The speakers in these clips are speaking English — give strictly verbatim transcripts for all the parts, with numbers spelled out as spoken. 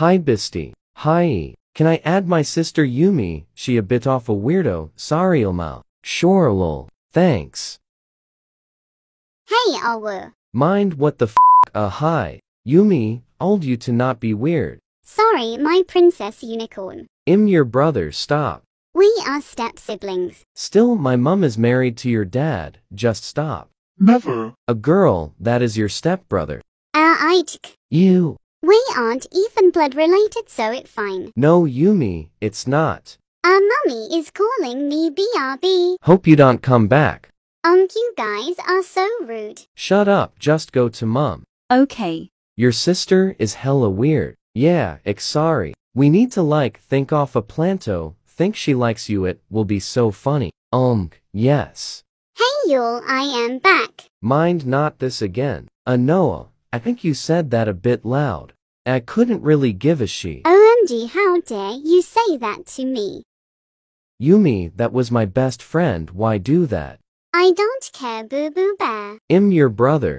Hi Bisti. Hi. Can I add my sister Yumi? She a bit off a weirdo. Sorry Ilma. Sure lol. Thanks. Hey Awu. Mind what the f***? Uh hi. Yumi, old you to not be weird. Sorry my princess unicorn. I'm your brother stop. We are step siblings. Still my mum is married to your dad. Just stop. Never. A girl, that is your stepbrother. Uh, I You. We aren't even blood related so it's fine. No Yumi, it's not. Our mummy is calling me B R B. Hope you don't come back. Um, you guys are so rude. Shut up, just go to mum. Okay. Your sister is hella weird. Yeah, ex sorry. We need to like think off a planto, think she likes you it will be so funny. Um, yes. Hey y'all, I am back. Mind not this again. Uh, Noah, I think you said that a bit loud. I couldn't really give a shit. O M G, how dare you say that to me? Yumi, that was my best friend, why do that? I don't care Boo Boo Bear. I'm your brother.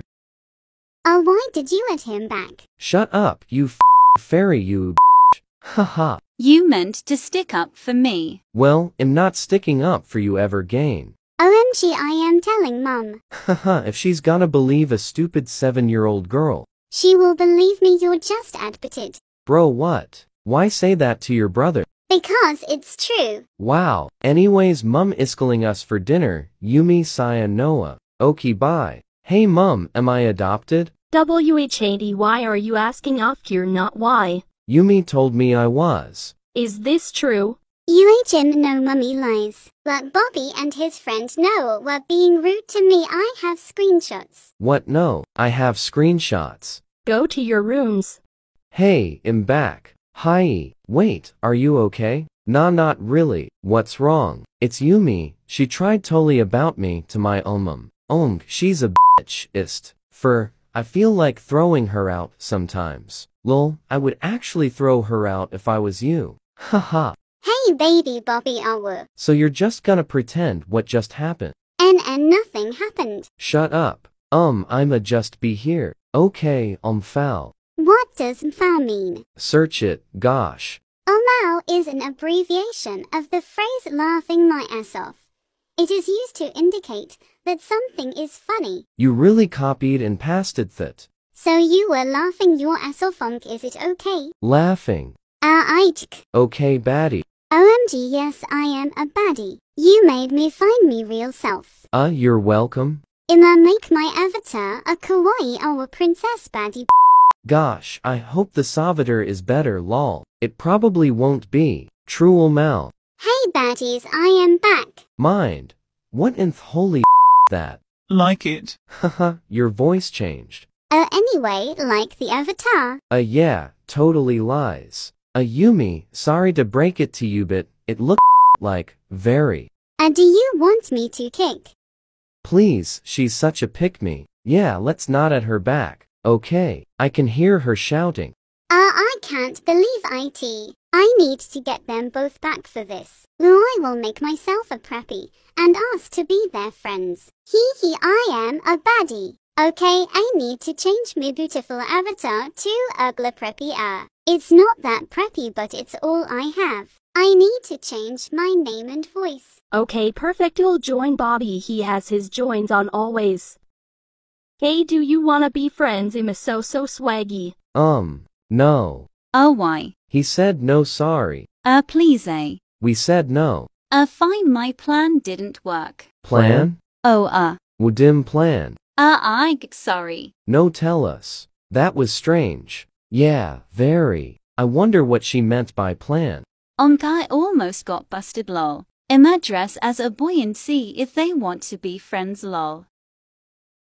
Oh, why did you let him back? Shut up, you f*** fairy you b***h. Haha. You meant to stick up for me. Well, I'm not sticking up for you ever again. O M G, I am telling mum. Haha, if she's gonna believe a stupid seven-year-old girl. She will believe me you're just admitted. Bro what? Why say that to your brother? Because it's true. Wow. Anyways mum is calling us for dinner, Yumi Saya Noah. Okay bye. Hey mum, am I adopted? W H A D why are you asking after not why? Yumi told me I was. Is this true? U H N no mummy lies. But Bobby and his friend Noel were being rude to me. I have screenshots. What no? I have screenshots. Go to your rooms. Hey, I'm back. Hi. Wait, are you okay? Nah, not really. What's wrong? It's Yumi. She tried totally about me to my umum. Um, she's a bitch ist. For, I feel like throwing her out sometimes. Lol, I would actually throw her out if I was you. Haha. Hey baby Bobby Awu. So you're just gonna pretend what just happened? And and nothing happened. Shut up. Um, I'ma just be here. Okay, um foul. What does foul mean? Search it, gosh. Omao is an abbreviation of the phrase laughing my ass off. It is used to indicate that something is funny. You really copied and pasted that. So you were laughing your ass off, funk, is it okay? Laughing. Ah, I Okay baddie. O M G yes I am a baddie. You made me find me real self. Uh, you're welcome. Ima make my avatar a kawaii our princess baddie. Gosh, I hope the Salvador is better lol. It probably won't be. Truel mal. Hey baddies, I am back. Mind. What in th holy that? Like it. Haha, your voice changed. Uh, anyway, like the avatar. Uh, yeah, totally lies. Uh, Yumi, sorry to break it to you but it looked like, very. Uh, do you want me to kick? Please, she's such a pick-me. Yeah, let's nod at her back. Okay, I can hear her shouting. Uh, I can't believe it. I need to get them both back for this. I will make myself a preppy, and ask to be their friends. Hee hee, I am a baddie. Okay, I need to change my beautiful avatar to ugly preppy uh. It's not that preppy but it's all I have. I need to change my name and voice. Okay perfect, you'll join Bobby, he has his joins on always. Hey do you wanna be friends, I'm so so swaggy. Um, no. Oh why? He said no sorry. Uh please eh? We said no. Uh fine my plan didn't work. Plan? Oh uh. Wudim plan. Uh I sorry. No tell us. That was strange. Yeah, very. I wonder what she meant by plan. Um, guy almost got busted lol. Ima dress as a boy and see if they want to be friends lol.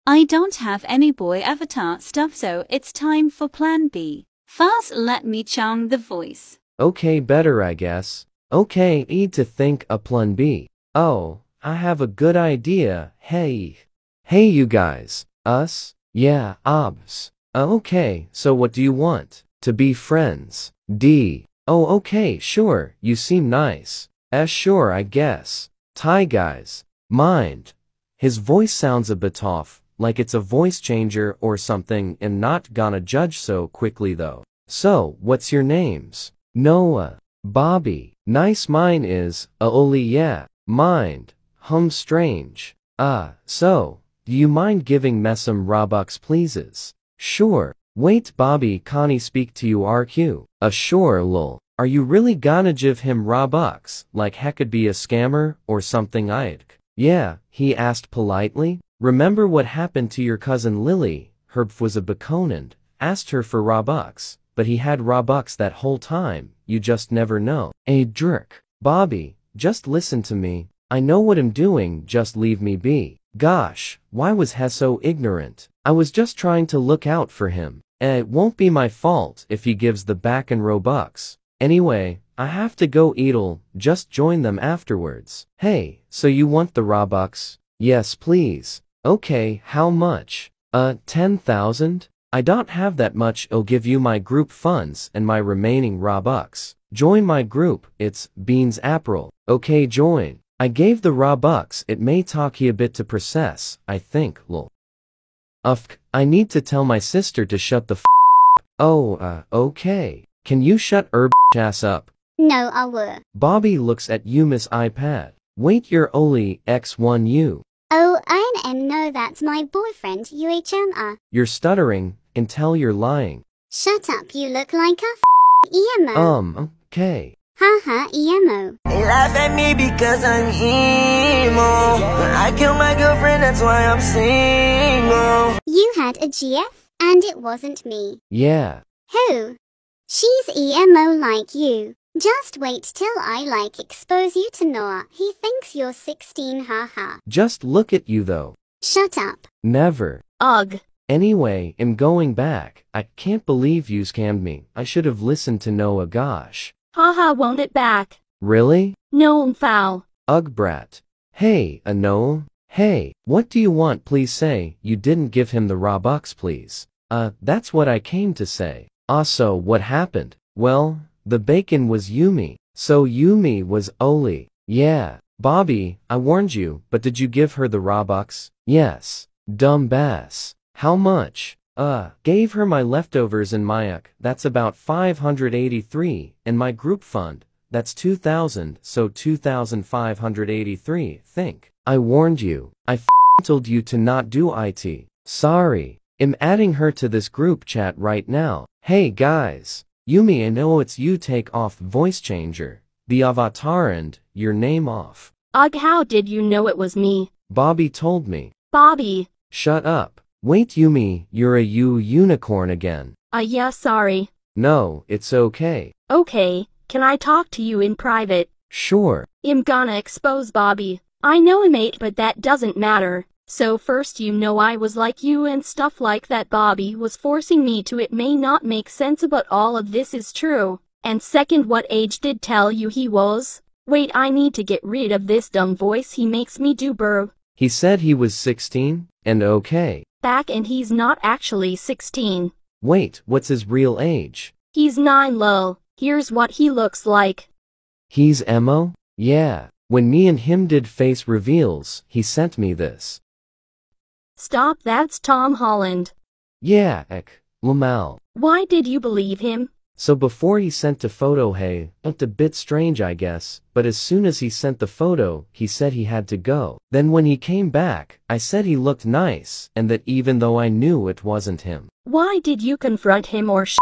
I don't have any boy avatar stuff so it's time for plan B. First let me charm the voice. Okay better I guess. Okay need to think a plan B. Oh, I have a good idea. Hey. Hey you guys. Us? Yeah, obs. Okay, so what do you want? To be friends. D. Oh okay, sure, you seem nice. S sure I guess. Thai guys. Mind. His voice sounds a bit off, like it's a voice changer or something and not gonna judge so quickly though. So, what's your names? Noah. Bobby. Nice. Mine is, uh, only yeah. Mind. Hum. Strange. Ah, uh, so, do you mind giving me some Robux pleases? Sure. Wait, Bobby, Connie speak to you R Q. Uh, sure lol. Are you really gonna give him Robux, like heck could be a scammer, or something I'd? Yeah, he asked politely. Remember what happened to your cousin Lily? Herb was a baconand, asked her for Robux, but he had Robux that whole time, you just never know. A jerk. Bobby, just listen to me. I know what I'm doing, just leave me be. Gosh, why was he so ignorant? I was just trying to look out for him. And it won't be my fault if he gives the back in Robux. Anyway, I have to go eat'll, just join them afterwards. Hey, so you want the Robux? Yes please. Okay, how much? Uh, ten thousand? I don't have that much. I'll give you my group funds and my remaining Robux. Join my group, it's Beans April. Okay, join. I gave the Robux, it may take you a bit to process, I think, lol. Ufk, I need to tell my sister to shut the f Oh, uh, okay. Can you shut her b ass up? No, I will. Bobby looks at Yumi's iPad. Wait, you're Oli X one U. Oh, I am. No, that's my boyfriend, U H M R. You're stuttering, and tell you're lying. Shut up, you look like a f emo. Um, okay. Haha, emo. They laugh at me because I'm emo. I killed my girlfriend, that's why I'm single. You had a G F, and it wasn't me. Yeah. Who? She's emo like you. Just wait till I like expose you to Noah. He thinks you're sixteen, haha. Just look at you though. Shut up. Never. Ugh. Anyway, I'm going back. I can't believe you scammed me. I should have listened to Noah, gosh. Haha, won't it back. Really? No, foul. Ugh, brat. Hey, a no. Hey, what do you want? Please say you didn't give him the Robux, please. Uh, that's what I came to say. Also, what happened? Well, the bacon was Yumi. So Yumi was Oli. Yeah. Bobby, I warned you, but did you give her the Robux? Yes. Dumb bass. How much? Uh, gave her my leftovers in Mayak, that's about five hundred eighty-three, and my group fund, that's two thousand, so two thousand five hundred eighty-three, think. I warned you, I f***ing told you to not do it. Sorry. I'm adding her to this group chat right now. Hey guys, Yumi, I know it's you. Take off voice changer, the avatar, and your name off. Ugh, how did you know it was me? Bobby told me. Bobby. Shut up. Wait, Yumi, you're a you unicorn again. Uh, yeah, sorry. No, it's okay. Okay, can I talk to you in private? Sure. I'm gonna expose Bobby. I know I'm eight, but that doesn't matter. So first, you know, I was like you and stuff like that. Bobby was forcing me to. It may not make sense, but all of this is true. And second, what age did tell you he was? Wait, I need to get rid of this dumb voice he makes me do, burr. He said he was sixteen, and okay. Back, and he's not actually sixteen. Wait, what's his real age? He's nine, lol. Here's what he looks like. He's emo? Yeah. When me and him did face reveals, he sent me this. Stop, that's Tom Holland. Yeah, ek, Lamal. Why did you believe him? So before he sent the photo, hey, looked a bit strange I guess, but as soon as he sent the photo, he said he had to go. Then when he came back, I said he looked nice, and that even though I knew it wasn't him. Why did you confront him or sh**?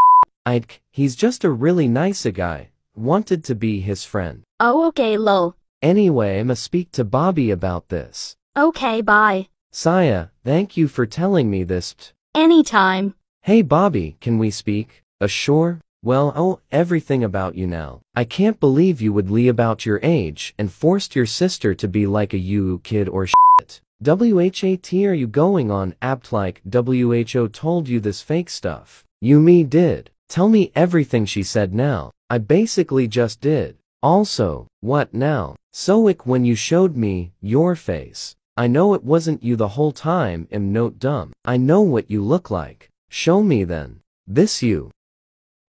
I'd k, he's just a really nice guy, wanted to be his friend. Oh okay lol. Anyway, I'ma speak to Bobby about this. Okay, bye. Saya, thank you for telling me this. Anytime. Hey Bobby, can we speak? Uh, sure. Well, oh, everything about you now. I can't believe you would lie about your age and forced your sister to be like a you kid or shit. What are you going on apt like W H O told you this fake stuff? Yumi did. Tell me everything she said now. I basically just did. Also, what now? So ick when you showed me your face. I know it wasn't you the whole time, am not dumb. I know what you look like. Show me then. This you.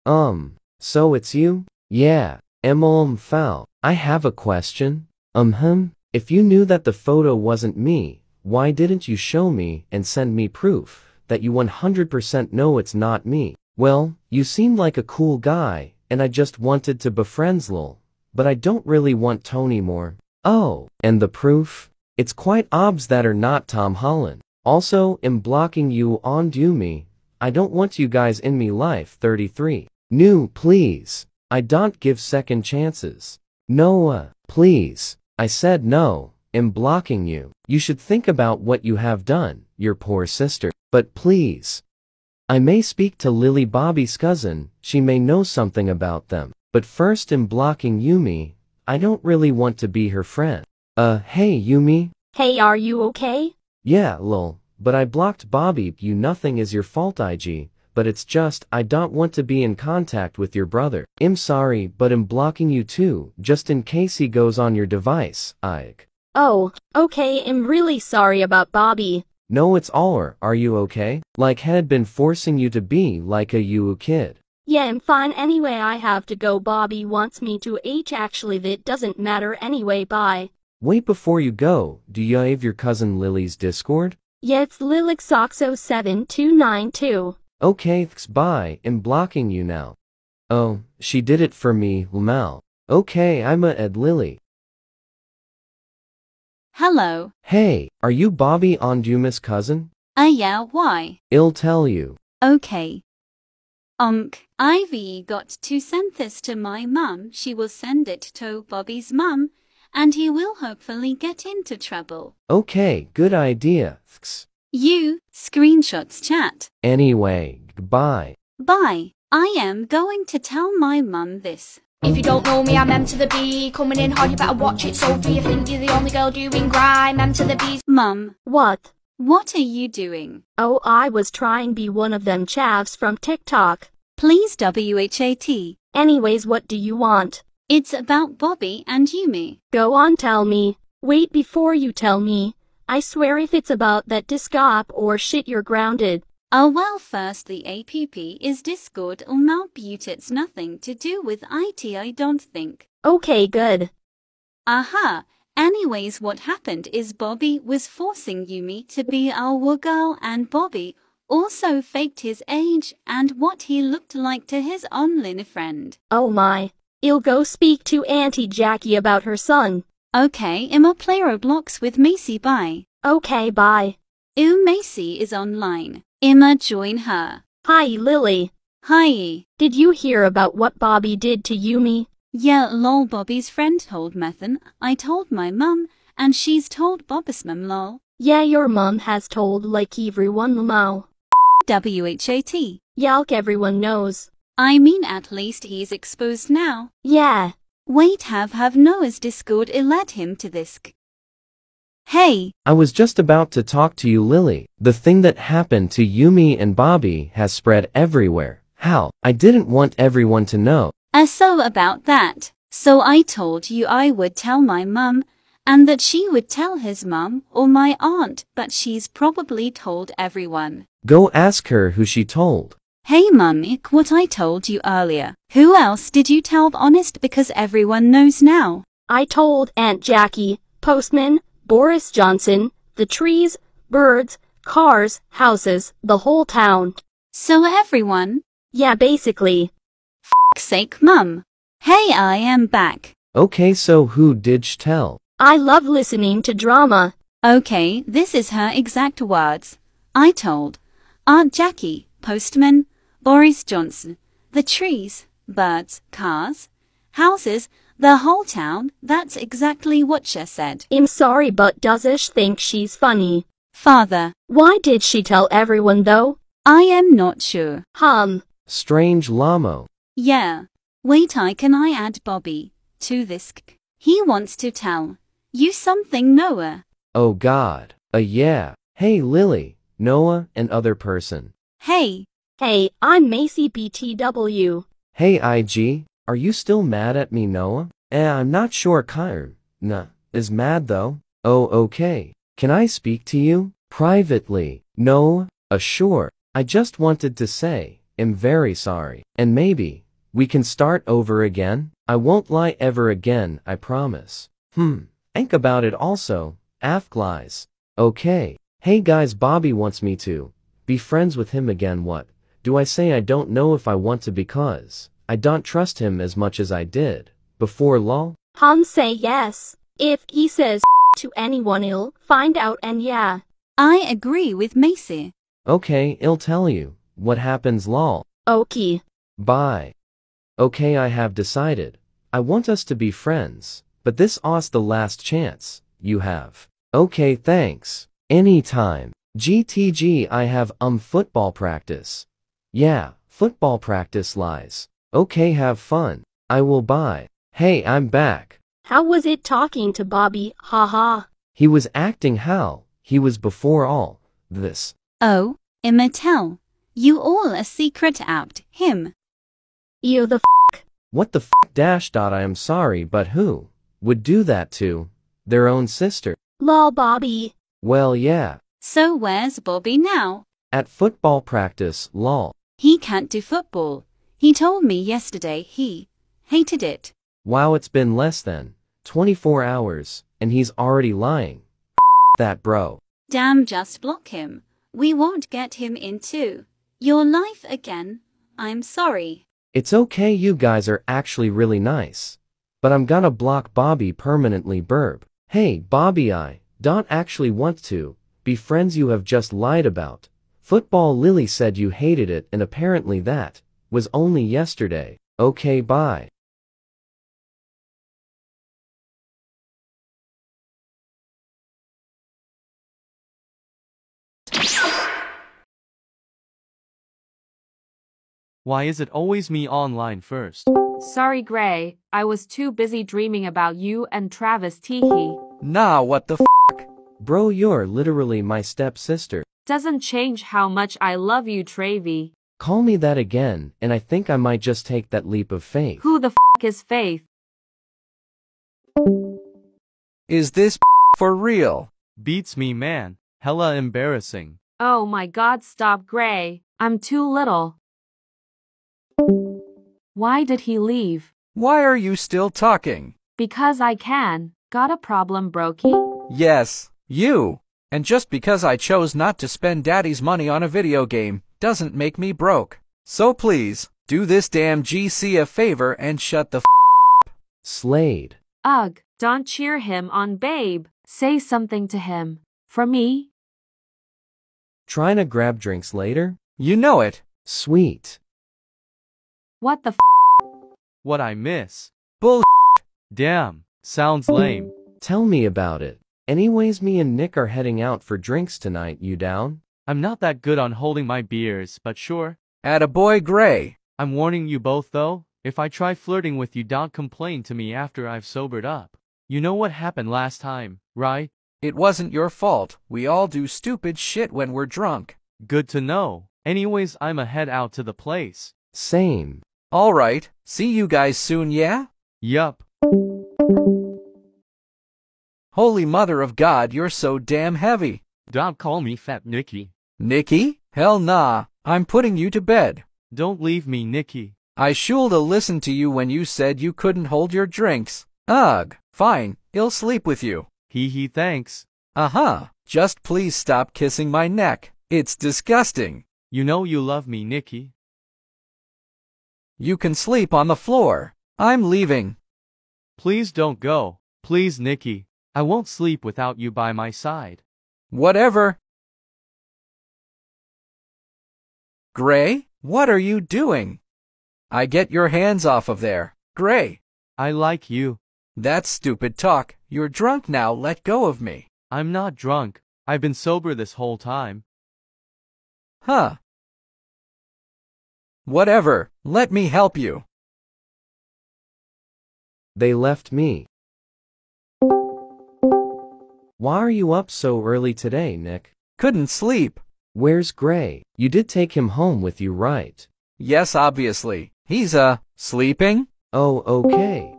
Um, so it's you? Yeah, um foul. I have a question. Um hum? If you knew that the photo wasn't me, why didn't you show me and send me proof that you one hundred percent know it's not me? Well, You seem like a cool guy, and I just wanted to be friendslil, but I don't really want Tony more. Oh, and the proof? It's quite obs that are not Tom Holland. Also, am blocking you on do me. I don't want you guys in me life. thirty-three. New, please. I don't give second chances. Noah, please. I said no, am blocking you. You should think about what you have done, your poor sister. But please. I may speak to Lily Bobby's cousin, she may know something about them. But first am blocking Yumi, I don't really want to be her friend. Uh, hey Yumi. Hey, are you okay? Yeah, lol, but I blocked Bobby. You nothing is your fault I G, but it's just, I don't want to be in contact with your brother. I'm sorry, but I'm blocking you too, just in case he goes on your device, Ike. Oh, okay, I'm really sorry about Bobby. No, it's all, are you okay? Like had been forcing you to be like a you kid. Yeah, I'm fine anyway, I have to go, Bobby wants me to h actually that doesn't matter anyway, bye. Wait, before you go, do you have your cousin Lily's Discord? Yeah, it's Lilixoxo seven two nine two. Okay, thanks, bye, I'm blocking you now. Oh, she did it for me, lmao. Okay, I'm a at Lily. Hello. Hey, are you Bobby Onduma's cousin? Uh, yeah, why? I'll tell you. Okay. Unk, Ivy got to send this to my mum, she will send it to Bobby's mum, and he will hopefully get into trouble. Okay, good idea, thanks. You, screenshots chat. Anyway, goodbye. Bye. I am going to tell my mum this. If you don't know me, I'm M to the B. Coming in hard, you better watch it, Sophie. You think you're the only girl doing grime, M to the B's. Mum. What? What are you doing? Oh, I was trying to be one of them chavs from TikTok. Please W H A T. Anyways, what do you want? It's about Bobby and Yumi. Go on, tell me. Wait, before you tell me. I swear if it's about that discop or shit you're grounded. Oh well, first the app is Discord or Malbute, it's nothing to do with I T, I don't think. Okay, good. Aha, anyways what happened is Bobby was forcing Yumi to be our girl and Bobby also faked his age and what he looked like to his online friend. Oh my, I'll go speak to Auntie Jackie about her son. Okay, I'ma play Roblox with Macy, bye. Okay, bye. Ooh, Macy is online. Imma join her. Hi Lily. Hi. Did you hear about what Bobby did to Yumi? Yeah lol, Bobby's friend told Methan, I told my mum, and she's told Bobby's mum lol. Yeah, your mum has told like everyone lmao. W H A T. Yalk, everyone knows. I mean at least he's exposed now. Yeah. Wait, have have Noah's Discord it led him to this. Hey! I was just about to talk to you, Lily. The thing that happened to Yumi and Bobby has spread everywhere. How? I didn't want everyone to know. Uh, so about that. So I told you I would tell my mum, and that she would tell his mum or my aunt, but she's probably told everyone. Go ask her who she told. Hey mum, ick what I told you earlier. Who else did you tell, honest, because everyone knows now? I told Aunt Jackie, Postman, Boris Johnson, the trees, birds, cars, houses, the whole town. So everyone? Yeah, basically. F**k sake, mum. Hey, I am back. Okay, so who did she tell? I love listening to drama. Okay, this is her exact words. I told Aunt Jackie, Postman, Boris Johnson, the trees, birds, cars, houses, the whole town, that's exactly what she said. I'm sorry, but does-ish think she's funny? Father. Why did she tell everyone though? I am not sure. Hum. Strange lamo. Yeah. Wait, I can I add Bobby to this? He wants to tell you something, Noah. Oh god. Uh yeah. Hey Lily, Noah, and other person. Hey. Hey, I'm Macy B T W. Hey I G. Are you still mad at me, Noah? Eh, I'm not sure Kyron, nah, is mad though. Oh, okay. Can I speak to you? Privately. No, uh, sure. I just wanted to say, I'm very sorry. And maybe, we can start over again? I won't lie ever again, I promise. Hmm, think about it also, afk lies. Okay. Hey guys, Bobby wants me to be friends with him again, what? Do I say I don't know if I want to because I don't trust him as much as I did before, lol? Han say yes. If he says to anyone, he'll find out, and yeah. I agree with Macy. Okay, I'll tell you what happens, lol. Okay. Bye. Okay, I have decided. I want us to be friends, but this is the last chance you have. Okay, thanks. Anytime. G T G, I have um football practice. Yeah, football practice lies. Okay, have fun. I will buy. Hey, I'm back. How was it talking to Bobby? Haha. He was acting how he was before all this. Oh, Immortel. You all a secret out him. You the f***. What the f*** dash dot I am sorry, but who would do that to their own sister? Lol, Bobby. Well, yeah. So where's Bobby now? At football practice, lol. He can't do football. He told me yesterday he hated it. Wow, it's been less than twenty-four hours, and he's already lying. F that, bro. Damn, just block him. We won't get him into your life again. I'm sorry. It's okay, you guys are actually really nice. But I'm gonna block Bobby permanently, burb. Hey, Bobby, I don't actually want to be friends, you have just lied about football. Lily said you hated it, and apparently that was only yesterday. Okay, bye. Why is it always me online first? Sorry, Gray. I was too busy dreaming about you and Travis Teehee. Nah, what the f***? Bro, you're literally my stepsister. Doesn't change how much I love you, Travy. Call me that again, and I think I might just take that leap of faith. Who the f*** is Faith? Is this for real? Beats me, man. Hella embarrassing. Oh my god, stop, Gray. I'm too little. Why did he leave? Why are you still talking? Because I can. Got a problem, Brokey? Yes, you. And just because I chose not to spend daddy's money on a video game doesn't make me broke. So please, do this damn G C a favor and shut the f up. Slade. Ugh, don't cheer him on, babe. Say something to him. For me? Trying to grab drinks later? You know it. Sweet. What the f? What I miss? Bull. Damn, sounds lame. Tell me about it. Anyways, me and Nick are heading out for drinks tonight, you down? I'm not that good on holding my beers, but sure. Attaboy, Gray. I'm warning you both though, if I try flirting with you, don't complain to me after I've sobered up. You know what happened last time, right? It wasn't your fault. We all do stupid shit when we're drunk. Good to know. Anyways, I'ma head out to the place. Same. Alright, see you guys soon, yeah? Yup. Holy mother of God, you're so damn heavy. Don't call me fat, Nikki. Nikki? Hell nah, I'm putting you to bed. Don't leave me, Nikki. I shoulda listened to you when you said you couldn't hold your drinks. Ugh, fine, I'll sleep with you. Hee hee, thanks. Uh-huh, just please stop kissing my neck. It's disgusting. You know you love me, Nikki. You can sleep on the floor. I'm leaving. Please don't go. Please, Nikki. I won't sleep without you by my side. Whatever. Gray, what are you doing? I get your hands off of there. Gray. I like you. That's stupid talk. You're drunk now. Let go of me. I'm not drunk. I've been sober this whole time. Huh. Whatever. Let me help you. They left me. Why are you up so early today, Nick? Couldn't sleep. Where's Gray? You did take him home with you, right? Yes, obviously. He's, uh, sleeping? Oh, okay.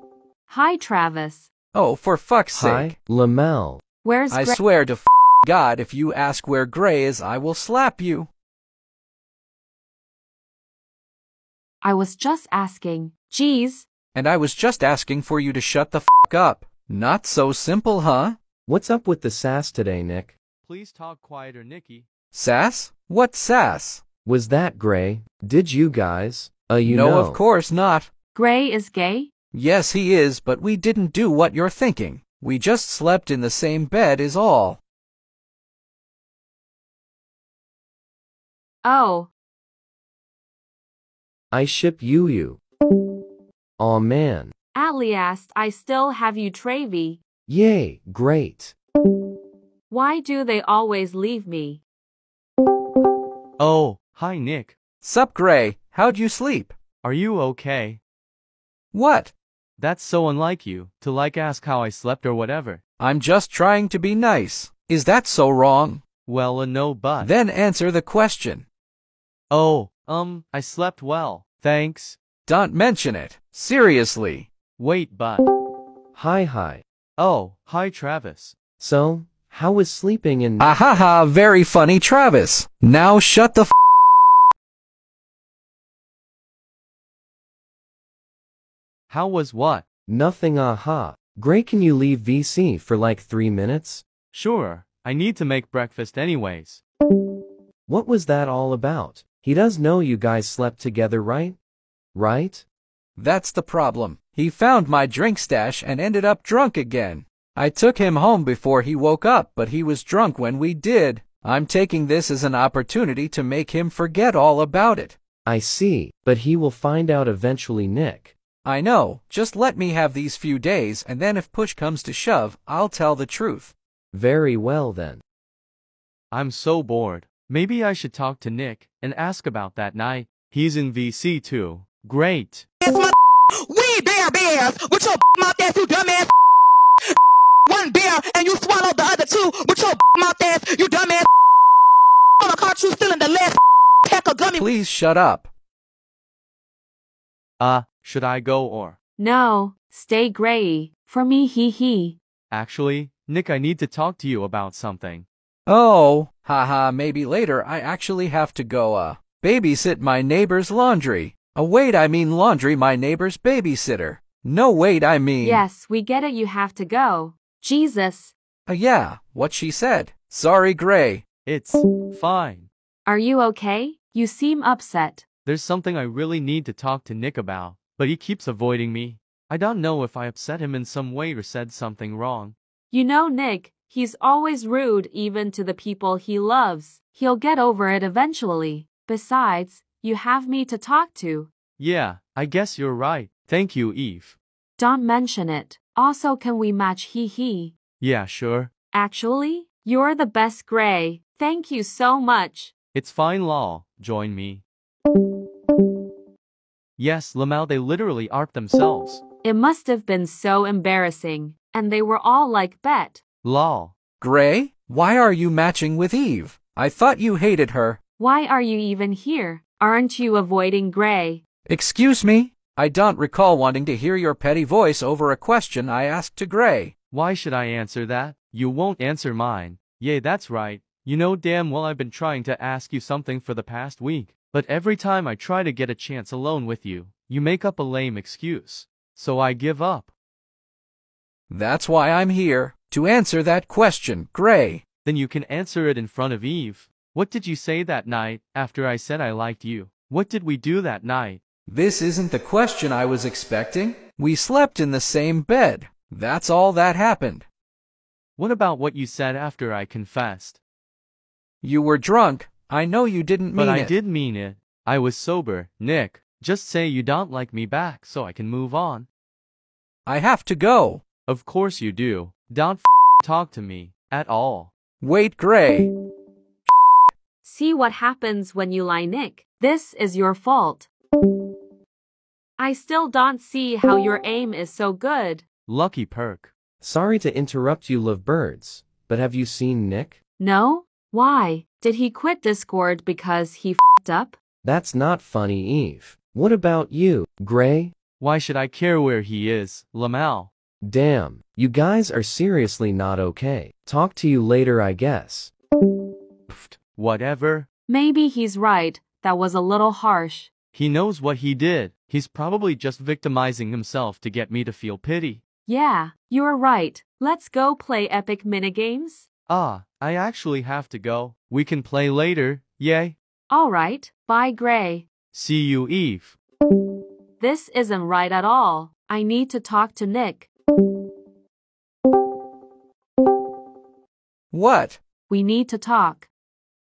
Hi, Travis. Oh, for fuck's sake. Hi, Lamel. Where's Gray? I swear to f*** God, if you ask where Gray is, I will slap you. I was just asking. Geez. And I was just asking for you to shut the f*** up. Not so simple, huh? What's up with the sass today, Nick? Please talk quieter, Nikki. Sass? What sass? Was that Gray? Did you guys? Uh, you no, know. Of course not. Gray is gay? Yes, he is, but we didn't do what you're thinking. We just slept in the same bed is all. Oh. I ship you you. Aw man. At least I still have you, Travie. Yay, great. Why do they always leave me? Oh, hi Nick. Sup Gray, how'd you sleep? Are you okay? What? That's so unlike you, to like ask how I slept or whatever. I'm just trying to be nice. Is that so wrong? Well, uh, no but. Then answer the question. Oh, um, I slept well, thanks. Don't mention it, seriously. Wait but. Hi hi. Oh, hi Travis. So, how was sleeping in- Ah ha ha, very funny Travis. Now shut the f- How was what? Nothing aha. Gray, can you leave V C for like three minutes? Sure, I need to make breakfast anyways. What was that all about? He does know you guys slept together, right? Right? That's the problem. He found my drink stash and ended up drunk again. I took him home before he woke up, but he was drunk when we did. I'm taking this as an opportunity to make him forget all about it. I see, but he will find out eventually, Nick. I know, just let me have these few days and then if push comes to shove, I'll tell the truth. Very well then. I'm so bored. Maybe I should talk to Nick and ask about that night. He's in V C too. Great. It's my we bear bears with your mouth ass, you dumbass. One bear and you swallow the other two with your mouth ass, you dumbass. I'm gonna caught you stealing the last pack of gummy. Please shut up. Uh. Should I go or? No, stay Gray. For me, hee hee. Actually, Nick, I need to talk to you about something. Oh, haha, maybe later I actually have to go, uh, babysit my neighbor's laundry. Oh, wait, I mean laundry, my neighbor's babysitter. No, wait, I mean... Yes, we get it, you have to go. Jesus. Uh, yeah, what she said. Sorry, Gray. It's fine. Are you okay? You seem upset. There's something I really need to talk to Nick about. But he keeps avoiding me. I don't know if I upset him in some way or said something wrong. You know, Nick, he's always rude even to the people he loves. He'll get over it eventually. Besides, you have me to talk to. Yeah, I guess you're right. Thank you, Eve. Don't mention it. Also, can we match hee hee? Yeah, sure. Actually, you're the best Gray. Thank you so much. It's fine, Lol. Join me. Yes, Lamau, they literally arped themselves. It must have been so embarrassing, and they were all like bet. Lol. Gray, why are you matching with Eve? I thought you hated her. Why are you even here? Aren't you avoiding Gray? Excuse me? I don't recall wanting to hear your petty voice over a question I asked to Gray. Why should I answer that? You won't answer mine. Yay, that's right. You know damn well I've been trying to ask you something for the past week. But every time I try to get a chance alone with you, you make up a lame excuse. So I give up. That's why I'm here, to answer that question, Gray. Then you can answer it in front of Eve. What did you say that night, after I said I liked you? What did we do that night? This isn't the question I was expecting. We slept in the same bed. That's all that happened. What about what you said after I confessed? You were drunk. I know you didn't mean it. But I did mean it. I was sober, Nick. Just say you don't like me back so I can move on. I have to go. Of course you do. Don't f talk to me at all. Wait, Gray. See what happens when you lie, Nick. This is your fault. I still don't see how your aim is so good. Lucky perk. Sorry to interrupt you, lovebirds, but have you seen Nick? No? Why? Did he quit Discord because he f***ed up? That's not funny, Eve. What about you, Gray? Why should I care where he is, Lamau? Damn, you guys are seriously not okay. Talk to you later, I guess. Whatever. Maybe he's right. That was a little harsh. He knows what he did. He's probably just victimizing himself to get me to feel pity. Yeah, you're right. Let's go play epic minigames. Ah, I actually have to go. We can play later, yay? All right, bye Gray. See you, Eve. This isn't right at all. I need to talk to Nick. What? We need to talk.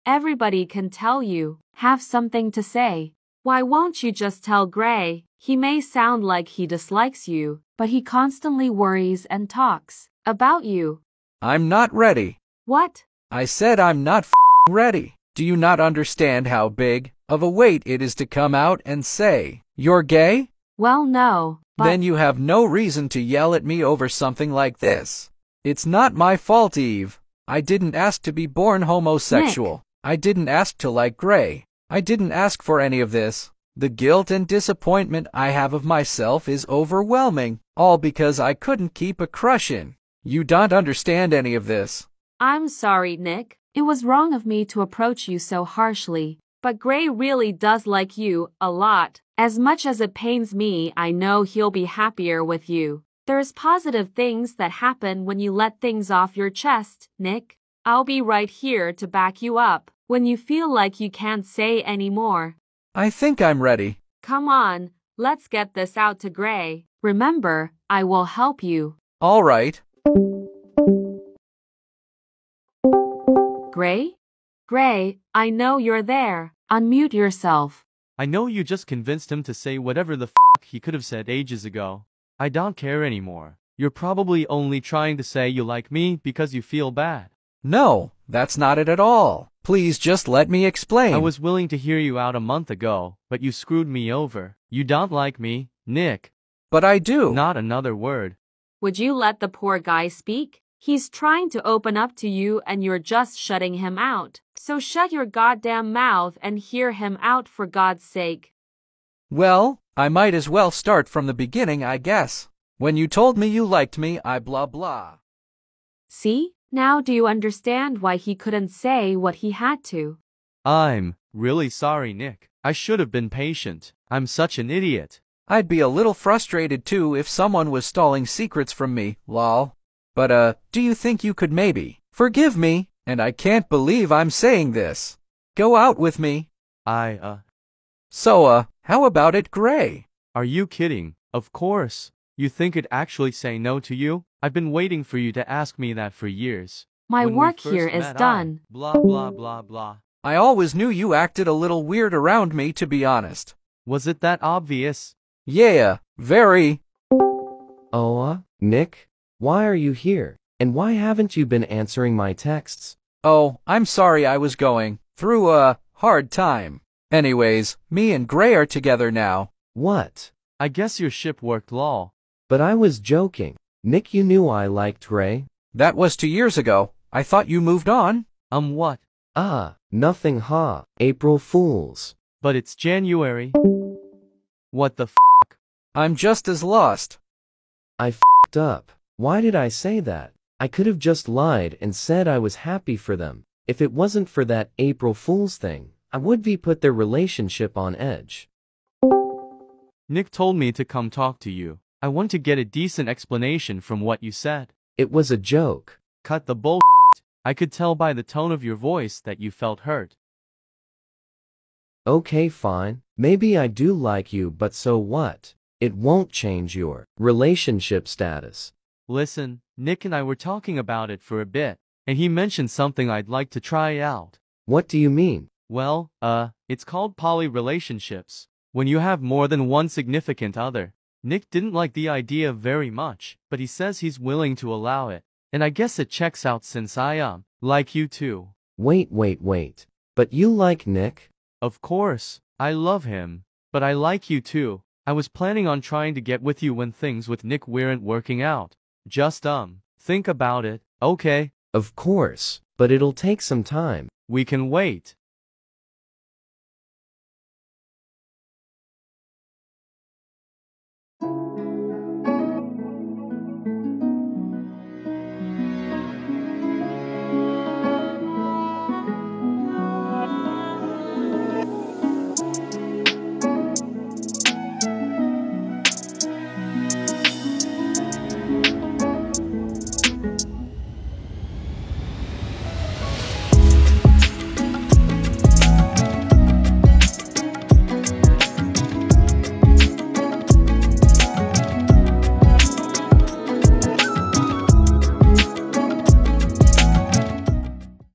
Everybody can tell you, have something to say. Why won't you just tell Gray? He may sound like he dislikes you, but he constantly worries and talks about you. I'm not ready. What? I said I'm not f***ing ready. Do you not understand how big of a weight it is to come out and say, you're gay? Well, no, but... Then you have no reason to yell at me over something like this. It's not my fault, Eve. I didn't ask to be born homosexual. Nick. I didn't ask to like Gray. I didn't ask for any of this. The guilt and disappointment I have of myself is overwhelming, all because I couldn't keep a crush in. You don't understand any of this. I'm sorry, Nick. It was wrong of me to approach you so harshly. But Gray really does like you, a lot. As much as it pains me, I know he'll be happier with you. There's positive things that happen when you let things off your chest, Nick. I'll be right here to back you up when you feel like you can't say any more. I think I'm ready. Come on, let's get this out to Gray. Remember, I will help you. All right. Gray? Gray, I know you're there. Unmute yourself. I know you just convinced him to say whatever the f*** he could have said ages ago. I don't care anymore. You're probably only trying to say you like me because you feel bad. No, that's not it at all. Please just let me explain. I was willing to hear you out a month ago, but you screwed me over. You don't like me, Nick. But I do. Not another word. Would you let the poor guy speak? He's trying to open up to you and you're just shutting him out. So shut your goddamn mouth and hear him out for God's sake. Well, I might as well start from the beginning, I guess. When you told me you liked me, I blah blah. See? Now do you understand why he couldn't say what he had to? I'm really sorry, Nick. I should have been patient. I'm such an idiot. I'd be a little frustrated too if someone was stalling secrets from me, lol. But uh, do you think you could maybe forgive me? And I can't believe I'm saying this. Go out with me. I uh... So uh, how about it, Gray? Are you kidding? Of course. You think I'd actually say no to you? I've been waiting for you to ask me that for years. My when work here is met, done. I, blah, blah, blah, blah. I always knew you acted a little weird around me, to be honest. Was it that obvious? Yeah, very. Oh, uh, Nick? Why are you here? And why haven't you been answering my texts? Oh, I'm sorry, I was going through a hard time. Anyways, me and Gray are together now. What? I guess your ship worked, lol. But I was joking. Nick, you knew I liked Gray. That was two years ago. I thought you moved on. Um, what? Ah, uh, nothing, ha. April Fools. But it's January. What the f***? I'm just as lost. I f***ed up. Why did I say that? I could have just lied and said I was happy for them. If it wasn't for that April Fools thing, I would be put their relationship on edge. Nick told me to come talk to you. I want to get a decent explanation from what you said. It was a joke. Cut the bullshit. I could tell by the tone of your voice that you felt hurt. Okay, fine. Maybe I do like you, but so what? It won't change your relationship status. Listen, Nick and I were talking about it for a bit, and he mentioned something I'd like to try out. What do you mean? Well, uh, it's called poly relationships, when you have more than one significant other. Nick didn't like the idea very much, but he says he's willing to allow it. And I guess it checks out since I am, like you too. Wait, wait, wait. But you like Nick? Of course, I love him. But I like you too. I was planning on trying to get with you when things with Nick weren't working out. Just um, think about it, okay? Of course, but it'll take some time. We can wait.